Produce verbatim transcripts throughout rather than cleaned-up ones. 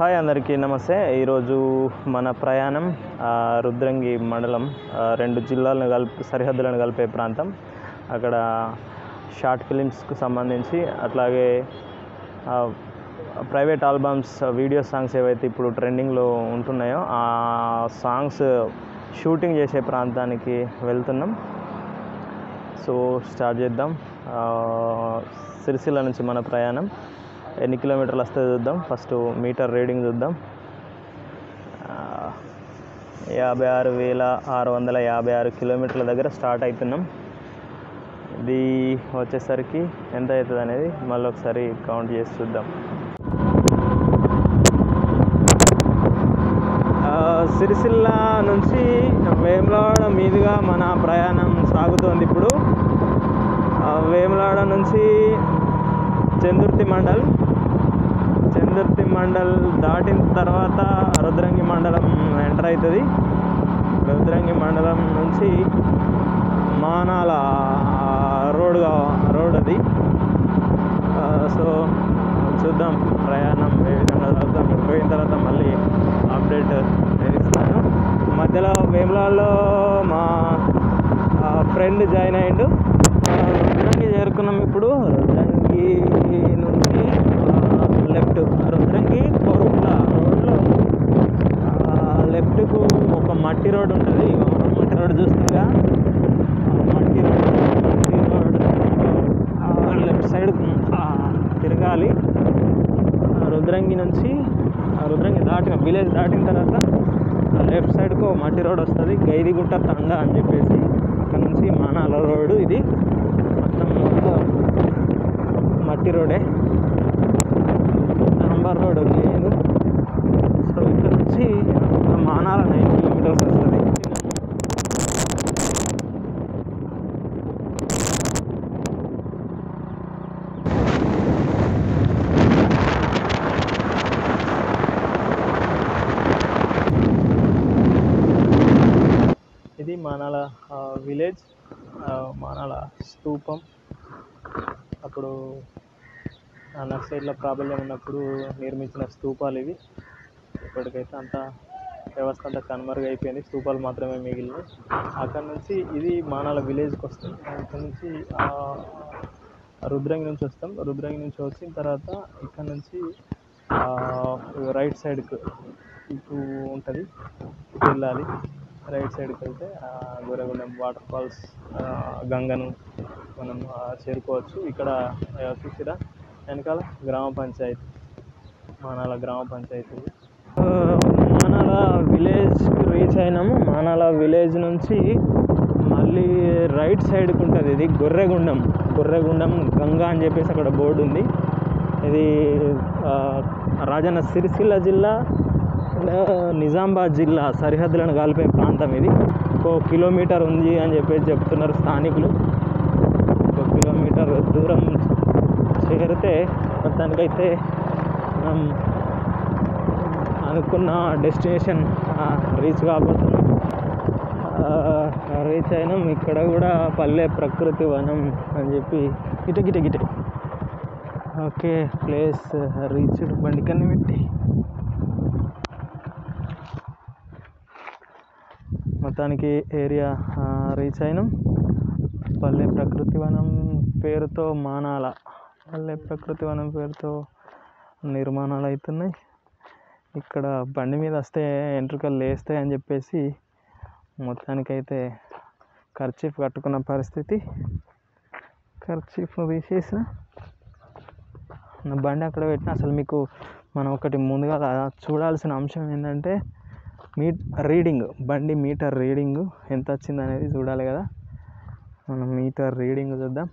Hi అందరికీ నమస్తే। ఈరోజు మన ప్రయాణం రుద్రంగి మండలం, రెండు జిల్లాలను కలిపి సరిహద్దులను కలిపే ప్రాంతం. అక్కడ షార్ట్ ఫిలిమ్స్కు సంబంధించి అట్లాగే ప్రైవేట్ ఆల్బమ్స్, వీడియో సాంగ్స్ ఏవైతే ఇప్పుడు ట్రెండింగ్లో ఉంటున్నాయో ఆ సాంగ్స్ షూటింగ్ చేసే ప్రాంతానికి వెళ్తున్నాం. సో స్టార్ట్ చేద్దాం. సిరిసిల్ల నుంచి మన ప్రయాణం ఎన్ని కిలోమీటర్లు వస్తాయో చూద్దాం. ఫస్ట్ మీటర్ రీడింగ్ చూద్దాం. యాభై ఆరు వేల ఆరు వందల యాభై ఆరు కిలోమీటర్ల దగ్గర స్టార్ట్ అవుతున్నాం. ఇది వచ్చేసరికి ఎంత అవుతుంది అనేది మళ్ళీ ఒకసారి కౌంట్ చేసి చూద్దాం. సిరిసిల్ల నుంచి వేములవాడ మీదుగా మన ప్రయాణం సాగుతోంది. ఇప్పుడు వేములవాడ నుంచి చందుర్తి మండల్ చందుర్తి మండల్ దాటిన తర్వాత రుద్రంగి మండలం ఎంటర్ అవుతుంది. రుద్రంగి మండలం నుంచి మానాల రోడ్గా రోడ్ అది. సో చూద్దాం ప్రయాణం ఏ విధంగా జరుగుతాం. పోయిన తర్వాత మళ్ళీ అప్డేట్ ఇస్తాను. మధ్యలో వేములలో మా ఫ్రెండ్ జాయిన్ అయ్యిండు. రుద్రంగి చేరుకున్నాం. ఇప్పుడు రుద్రంగి నుంచి లెఫ్ట్ రుద్రంగి గోర్రెకుండ రోడ్లో లెఫ్ట్కు ఒక మట్టి రోడ్ ఉంటుంది. మట్టి రోడ్ చూస్తుందిగా, మట్టి రోడ్ మట్టి రోడ్ లెఫ్ట్ సైడ్ తిరగాలి. రుద్రంగి నుంచి రుద్రంగి దాటిన విలేజ్ దాటిన తర్వాత లెఫ్ట్ సైడ్కు మట్టి రోడ్ వస్తుంది, గైదిగుట్ట తండ అని చెప్పేసి. అక్కడ నుంచి మానాల రోడ్డు ఇది మట్టి రోడే, నంబర్ రోడ్ లేదు. సో ఇక్కడ నుంచి మానాల నైన్ కిలోమీటర్స్ వస్తుంది. ఇది మానాల విలేజ్, మానాల స్థూపం. అప్పుడు నక్సైడ్ల ప్రాబల్యం ఉన్నప్పుడు నిర్మించిన స్థూపాలు ఇవి. ఇప్పటికైతే అంత వ్యవస్థ అంతా కనుమరుగైపోయింది, స్థూపాలు మాత్రమే మిగిలినవి. అక్కడ నుంచి ఇది మానాల విలేజ్కి వస్తాం. అక్కడి నుంచి రుద్రంగి నుంచి వస్తాం. రుద్రంగి నుంచి వచ్చిన తర్వాత ఇక్కడ నుంచి రైట్ సైడ్కు ఇటు ఉంటుంది, ఇటు వెళ్ళాలి. రైట్ సైడ్కి వెళ్తే గొర్రెకుండా వాటర్ఫాల్స్, గంగను మనం చేరుకోవచ్చు. ఇక్కడ చూసిరా వెనకాల గ్రామ పంచాయతీ, మానాల గ్రామ పంచాయతీ. మానాల విలేజ్కి రీచ్ అయినాము. మానాల విలేజ్ నుంచి మళ్ళీ రైట్ సైడ్కి ఉంటుంది ఇది గొర్రెగుండం. గొర్రెగుండం గంగా అని చెప్పేసి అక్కడ బోర్డు ఉంది. ఇది రాజన్న సిరిసిల్ల జిల్లా, నిజామాబాద్ జిల్లా సరిహద్దులను కలిపే ప్రాంతం. ఇది ఒక కిలోమీటర్ ఉంది అని చెప్పేసి చెప్తున్నారు స్థానికులు. ఒక కిలోమీటర్ దూరం చేరితే మొత్తానికైతే మనం అనుకున్న డెస్టినేషన్ రీచ్ కాబోతున్నాం. రీచ్ అయినాం. ఇక్కడ కూడా పల్లె ప్రకృతి వనం అని చెప్పి గిట గిట గిట ఓకే ప్లేస్ రీచ్. బండి కన్నీ పెట్టి మొత్తానికి ఏరియా రీచ్ అయినాం. పల్లె ప్రకృతి వనం పేరుతో మానాల పల్లె ప్రకృతి వనం పేరుతో నిర్మాణాలు అవుతున్నాయి. ఇక్కడ బండి మీద వస్తే ఎంట్రుకలు లేస్తాయి అని చెప్పేసి మొత్తానికైతే కర్చీఫ్ కట్టుకున్న పరిస్థితి. కర్చీఫ్ తీసేసిన బండి అక్కడ పెట్టిన. అసలు మీకు మనం ఒకటి ముందుగా చూడాల్సిన అంశం ఏంటంటే మీ రీడింగ్, బండి మీటర్ రీడింగ్ ఎంత వచ్చింది అనేది చూడాలి కదా. మనం మీటర్ రీడింగ్ చూద్దాం.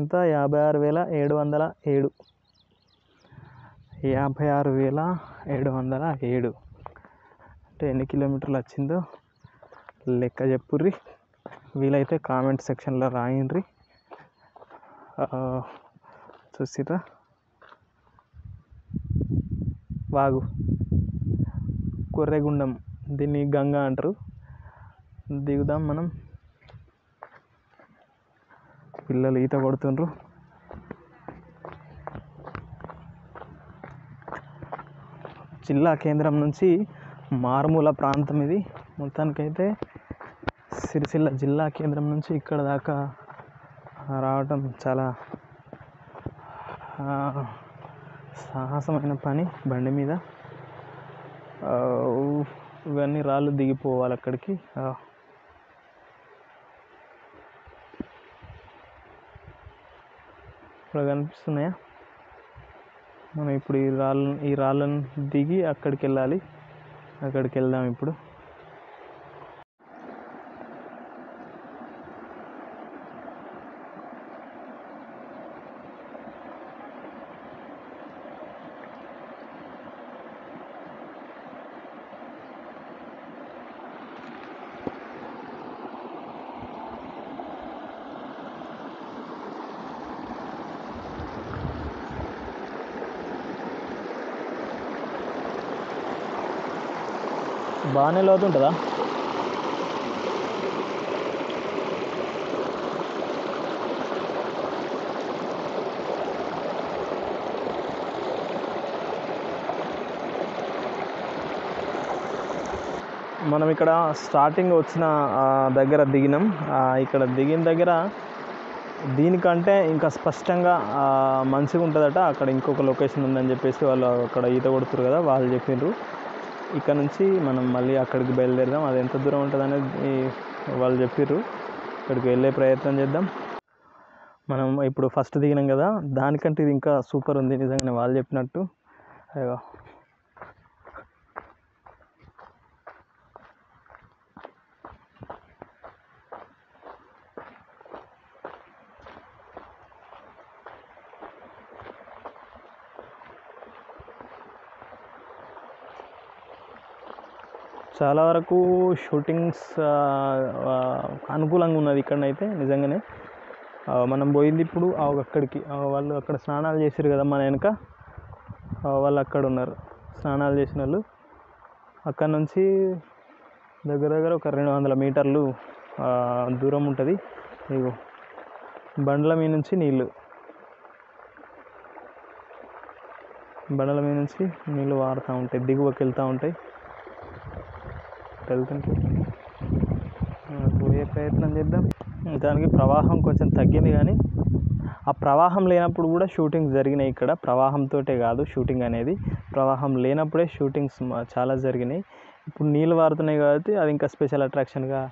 ఇంత యాభై ఆరు వేల ఏడు వందల ఏడు యాభై ఆరు వేల ఏడు వందల ఏడు అంటే ఎన్ని కిలోమీటర్లు వచ్చిందో లెక్క చెప్పుర్రి. వీలైతే కామెంట్ సెక్షన్లో రాయండ్రి. చూసిరా వాగు గొర్రెగుండం, దీన్ని గంగా అంటారు. దిగుదాం మనం. పిల్లలు ఈత కొడుతుండ్రు. జిల్లా కేంద్రం నుంచి మారుమూల ప్రాంతం ఇది. మొత్తానికైతే సిరిసిల్ల జిల్లా కేంద్రం నుంచి ఇక్కడ దాకా రావటం చాలా సాహసమైన పని. బండి మీద ఇవన్నీ రాళ్ళు దిగిపోవాలి అక్కడికి. ఇక్కడ కనిపిస్తున్నాయా మనం ఇప్పుడు ఈ రాళ్ళు ఈ రాళ్ళను దిగి అక్కడికి వెళ్ళాలి. అక్కడికి వెళ్దాం ఇప్పుడు. బాగానే లోతు ఉంటుందా? మనం ఇక్కడ స్టార్టింగ్ వచ్చిన దగ్గర దిగినాం. ఇక్కడ దిగిన దగ్గర దీనికంటే ఇంకా స్పష్టంగా మంచిగా ఉంటుందట. అక్కడ ఇంకొక లొకేషన్ ఉందని చెప్పేసి వాళ్ళు అక్కడ ఈత కొడుతురు కదా, వాళ్ళు చెప్పిండ్రు. ఇక్కడ నుంచి మనం మళ్ళీ అక్కడికి బయలుదేరదాం. అది ఎంత దూరం ఉంటుంది అనేది వాళ్ళు చెప్పారు. ఇక్కడికి వెళ్ళే ప్రయత్నం చేద్దాం. మనం ఇప్పుడు ఫస్ట్ దిగినాం కదా, దానికంటే ఇది ఇంకా సూపర్ ఉంది నిజంగానే వాళ్ళు చెప్పినట్టు. అయ్యో చాలా వరకు షూటింగ్స్ అనుకూలంగా ఉన్నది ఇక్కడనైతే నిజంగానే. మనం పోయింది ఇప్పుడు అక్కడికి. వాళ్ళు అక్కడ స్నానాలు చేసారు కదా మన వెనక, వాళ్ళు అక్కడ ఉన్నారు స్నానాలు చేసిన వాళ్ళు. అక్కడ నుంచి దగ్గర దగ్గర ఒక రెండు వందల మీటర్లు దూరం ఉంటుంది. ఇగో బండ్ల మీద నుంచి నీళ్ళు బండ్ల మీద నుంచి నీళ్ళు వారుతూ ఉంటాయి, దిగువకి వెళ్తూ ఉంటాయి. వెళ్తుంటే పోయే ప్రయత్నం చేద్దాం. దానికి ప్రవాహం కొంచెం తగ్గింది, కానీ ఆ ప్రవాహం లేనప్పుడు కూడా షూటింగ్స్ జరిగినాయి ఇక్కడ. ప్రవాహంతో కాదు షూటింగ్ అనేది, ప్రవాహం లేనప్పుడే షూటింగ్స్ చాలా జరిగినాయి. ఇప్పుడు నీళ్ళు వారుతున్నాయి కాబట్టి అది ఇంకా స్పెషల్ అట్రాక్షన్గా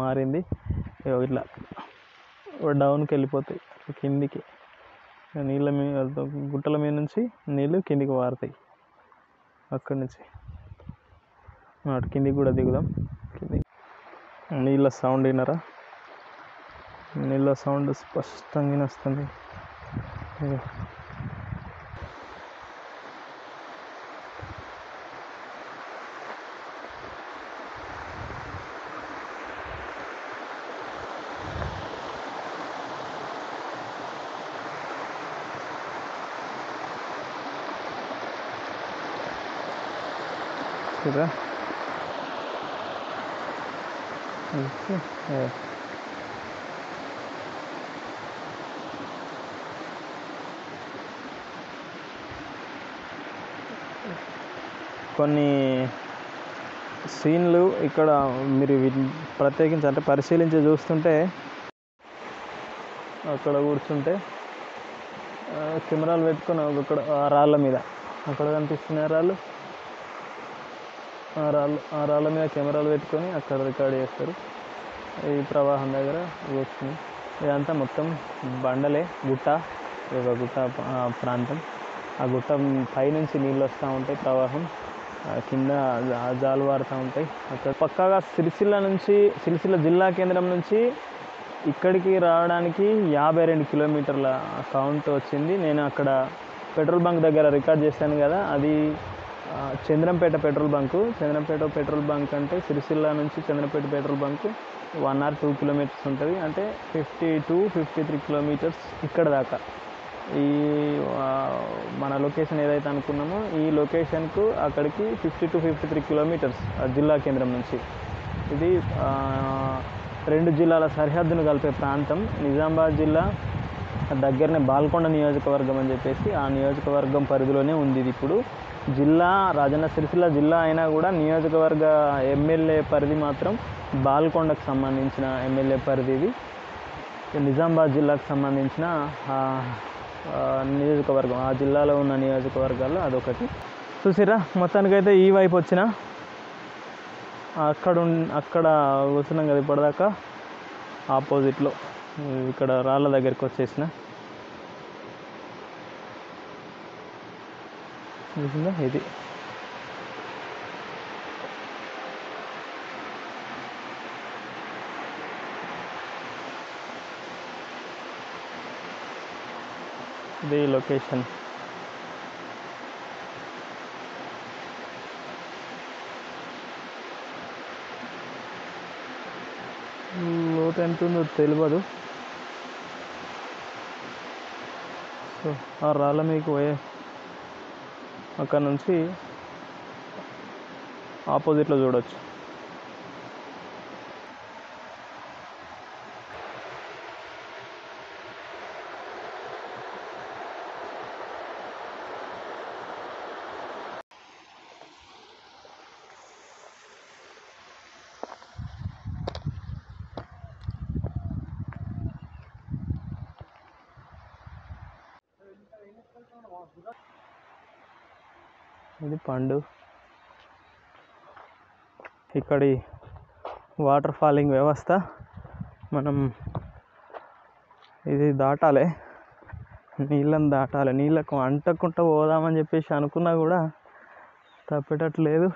మారింది. ఇట్లా డౌన్కి వెళ్ళిపోతాయి కిందికి, నీళ్ళ మీద గుట్టల మీద నుంచి నీళ్ళు కిందికి వారుతాయి. అక్కడి నుంచి అటు కిందికి కూడా దిగుదాం. కింది నీళ్ళ సౌండ్ వినరా? నీళ్ళ సౌండ్ స్పష్టంగా వస్తుంది. చూడరా కొన్ని సీన్లు ఇక్కడ మీరు ప్రత్యేకించి అంటే పరిశీలించి చూస్తుంటే, అక్కడ కూర్చుంటే కెమెరాలు పెట్టుకుని అక్కడ రాళ్ళ మీద అక్కడ కనిపిస్తున్నాయి రాళ్ళు. ఆ రాళ్ళు ఆ రాళ్ళ మీద కెమెరాలు పెట్టుకొని అక్కడ రికార్డ్ చేస్తారు. ఈ ప్రవాహం దగ్గర వస్తుంది. ఇదంతా మొత్తం బండలే, గుట్ట గుట్ట ప్రాంతం. ఆ గుట్ట పైనుంచి నీళ్ళు వస్తూ ఉంటాయి, ప్రవాహం కింద జాలు వారుతూ ఉంటాయి. అక్కడ పక్కాగా సిరిసిల్ల నుంచి సిరిసిల్ల జిల్లా కేంద్రం నుంచి ఇక్కడికి రావడానికి యాభై రెండు కిలోమీటర్ల కౌంట్ వచ్చింది. నేను అక్కడ పెట్రోల్ బంక్ దగ్గర రికార్డ్ చేశాను కదా, అది Chandrampet petrol bunk. Chandrampet petrol bunk అంటే సిరిసిల్ల నుంచి Chandrampet petrol bunk one or two kilometres ఉంటుంది. అంటే fifty two fifty three kilometres ఇక్కడ దాకా. ఈ మన లొకేషన్ ఏదైతే అనుకున్నామో ఈ లొకేషన్కు అక్కడికి fifty two fifty three kilometres జిల్లా కేంద్రం నుంచి. ఇది రెండు జిల్లాల సరిహద్దును కలిపే ప్రాంతం. నిజామాబాద్ జిల్లా దగ్గరనే బాల్కొండ నియోజకవర్గం అని చెప్పేసి ఆ నియోజకవర్గం పరిధిలోనే ఉంది ఇది ఇప్పుడు. జిల్లా రాజన్న సిరిసిల్ల జిల్లా అయినా కూడా నియోజకవర్గ ఎమ్మెల్యే పరిధి మాత్రం బాల్కొండకు సంబంధించిన ఎమ్మెల్యే పరిధిది. నిజామాబాద్ జిల్లాకు సంబంధించిన నియోజకవర్గం, ఆ జిల్లాలో ఉన్న నియోజకవర్గాల్లో అదొకటి. చూసిరా మొత్తానికైతే ఈ వైపు వచ్చిన అక్కడ అక్కడ వచ్చినాం కదా ఇప్పటిదాకా, ఆపోజిట్లో ఇక్కడ రాళ్ళ దగ్గరికి వచ్చేసిన. చూసిందా ఇది ఇది లొకేషన్. లోతు ఎంత ఉందో తెలియదు. సో ఆ రాళ్ళ మీకు పోయే అక్కడ నుంచి ఆపోజిట్లో చూడవచ్చు. ఇది పండు. ఇక్కడి వాటర్ ఫాలింగ్ వ్యవస్థ మనం ఇది దాటాలి, నీళ్ళని దాటాలి. నీళ్ళకు అంటకుండా పోదామని చెప్పేసి అనుకున్నా కూడా తప్పేటట్లేదు.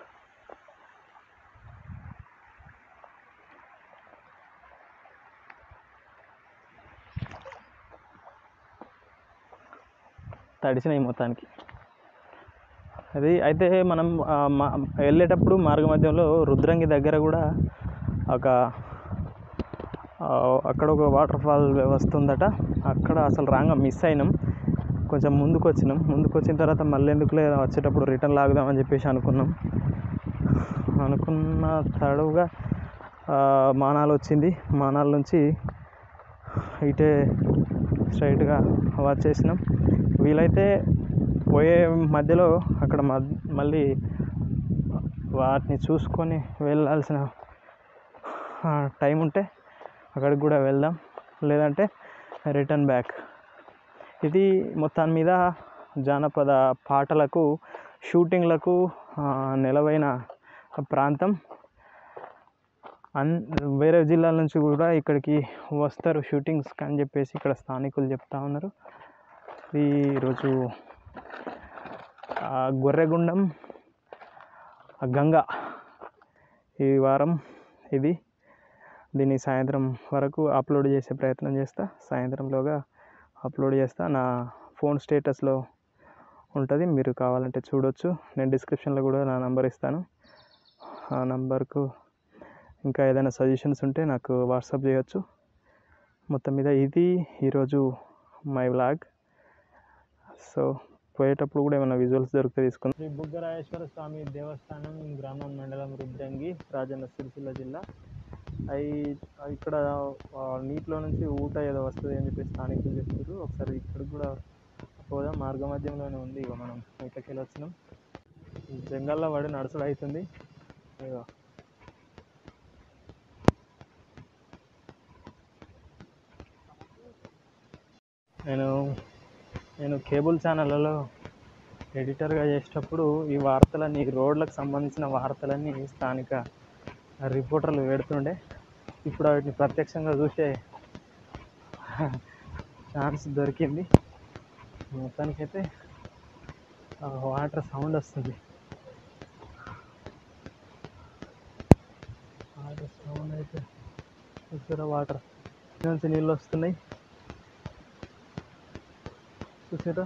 తడిసినాయి మొత్తానికి. అది అయితే మనం వెళ్ళేటప్పుడు మార్గ మధ్యంలో రుద్రంగి దగ్గర కూడా ఒక అక్కడ ఒక వాటర్ ఫాల్ వ్యవస్థ ఉందట. అక్కడ అసలు రాంగ మిస్ అయినాం, కొంచెం ముందుకు వచ్చినాం. ముందుకు వచ్చిన తర్వాత మళ్ళీ ఎందుకులే వచ్చేటప్పుడు రిటర్న్ లాగుదామని చెప్పేసి అనుకున్నాం. అనుకున్న తడవుగా మానాలు వచ్చింది. మానాల నుంచి ఇటే స్ట్రైట్గా వచ్చేసినాం. వీలైతే పోయే మధ్యలో అక్కడ మళ్ళీ వాటిని చూసుకొని వెళ్ళాల్సిన టైం ఉంటే అక్కడికి కూడా వెళ్దాం, లేదంటే రిటర్న్ బ్యాక్. ఇది మొత్తం మీద జానపద పాటలకు షూటింగ్లకు నెలవైన ప్రాంతం. అన్ వేరే జిల్లాల నుంచి కూడా ఇక్కడికి వస్తారు షూటింగ్స్ అని చెప్పేసి ఇక్కడ స్థానికులు చెప్తా ఉన్నారు. ఈరోజు గొర్రెగుండం గంగా ఈ వారం ఇది. దీన్ని సాయంత్రం వరకు అప్లోడ్ చేసే ప్రయత్నం చేస్తా, సాయంత్రంలోగా అప్లోడ్ చేస్తా. నా ఫోన్ స్టేటస్లో ఉంటుంది, మీరు కావాలంటే చూడొచ్చు. నేను డిస్క్రిప్షన్లో కూడా నా నంబర్ ఇస్తాను. ఆ నంబర్కు ఇంకా ఏదైనా సజెషన్స్ ఉంటే నాకు వాట్సాప్ చేయొచ్చు. మొత్తం మీద ఇది ఈరోజు మై వ్లాగ్. సో పోయేటప్పుడు కూడా ఏమైనా విజువల్స్ దొరికితే తీసుకుందాం. శ్రీ బుగ్గరాయేశ్వర స్వామి దేవస్థానం, గ్రామం, మండలం రుద్రంగి, రాజన్న సిరిసిల్ల జిల్లా. అవి ఇక్కడ నీటిలో నుంచి ఊట ఏదో వస్తుంది అని చెప్పి స్థానికులు చెప్తారు. ఒకసారి ఇక్కడ కూడా పోదాం, మార్గ మధ్యంలోనే ఉంది. ఇక మనం ఇక్కడికి వెళ్ళి వచ్చినాం. జంగల్లో పడి నడుచుడు అవుతుంది. ఇక నేను నేను కేబుల్ ఛానళ్ళలో ఎడిటర్గా చేసేటప్పుడు ఈ వార్తలన్నీ, రోడ్లకు సంబంధించిన వార్తలన్నీ స్థానిక రిపోర్టర్లు పెడుతుండే. ఇప్పుడు వాటిని ప్రత్యక్షంగా చూసే ఛాన్స్ దొరికింది. మొత్తానికైతే వాటర్ సౌండ్ వస్తుంది. వాటర్ సౌండ్ అయితే ఇక్కడ వాటర్ నుంచి నీళ్ళు వస్తున్నాయి. చూసారా.